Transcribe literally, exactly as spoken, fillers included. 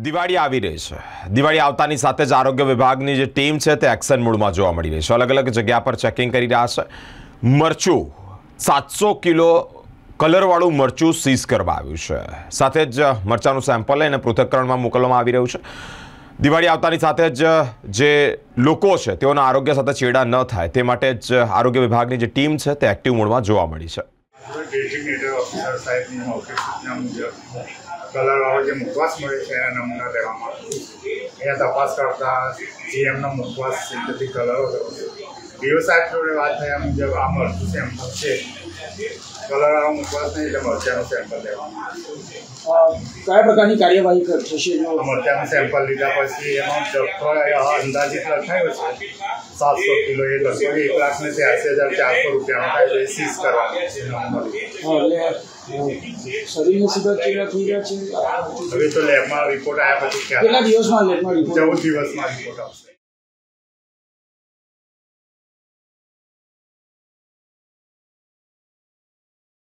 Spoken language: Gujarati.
દિવાળી આવી રહી છે। દિવાળી આવતાની સાથે જ આરોગ્ય વિભાગની જે ટીમ છે તે એક્શન મોડમાં જોવા મળી રહી છે। અલગ અલગ જગ્યા પર ચેકિંગ કરી રહ્યા છે। મરચું સાતસો કિલો કલરવાળું મરચું સીઝ કરવામાં આવ્યું છે, સાથે જ મરચાનું સેમ્પલ લઈને પૃથક્કરણમાં મોકલવામાં આવી રહ્યું છે। દિવાળી આવતાની સાથે જ જે લોકો છે તેઓના આરોગ્ય સાથે છેડા ન થાય તે માટે જ આરોગ્ય વિભાગની જે ટીમ છે તે એક્ટિવ મોડમાં જોવા મળી છે। કલરવાળો જે મુખવાસ મળે છે એના નમૂના લેવામાં એ તપાસ કરતા જે એમનો મુખવાસ સિન્થેટિક કલરો વ્યવસાય જોડે વાત થયા મુજબ આ મરચું સેમ્પલ છે, કલરવાળો મુખવાસ નહીં એટલે મરચાનું સેમ્પલ લેવામાં કયા પ્રકારની કાર્યવાહી થશે? મરચાનું સેમ્પલ લીધા પછી એમાં જથ્થો અંદાજિત લખાયો છે સાતસો કિલો, એ લગભગ એક લાખ ને ત્યાસી હજાર ચારસો રૂપિયાનો થાય છે, સીઝ કરવાનો છે। હવે તો લેબમાં રિપોર્ટ આવ્યા પછી ચૌદ દિવસમાં રિપોર્ટ આવશે।